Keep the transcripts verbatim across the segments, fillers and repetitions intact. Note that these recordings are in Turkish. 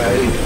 Hey.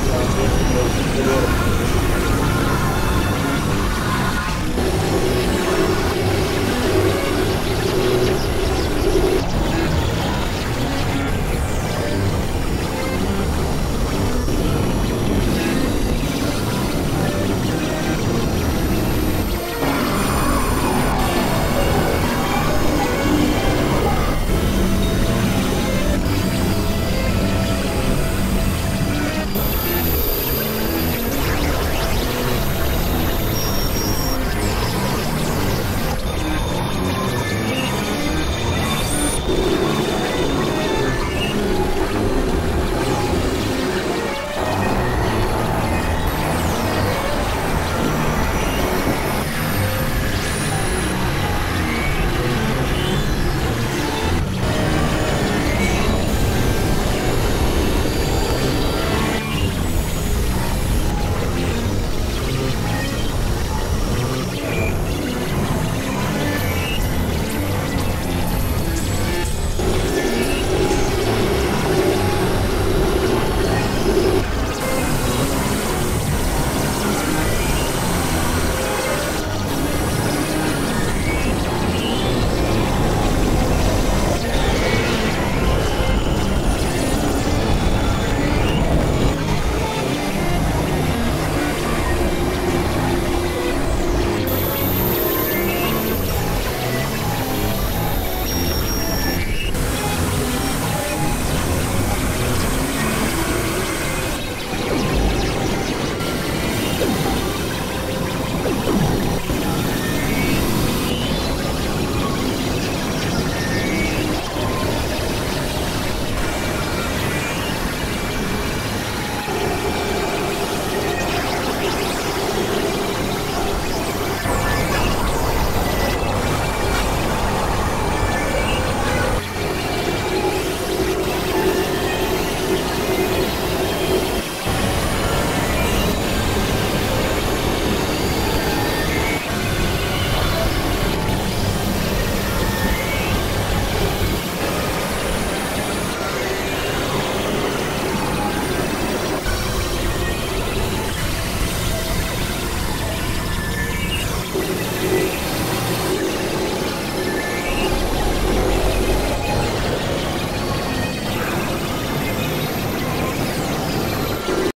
I'm not sure.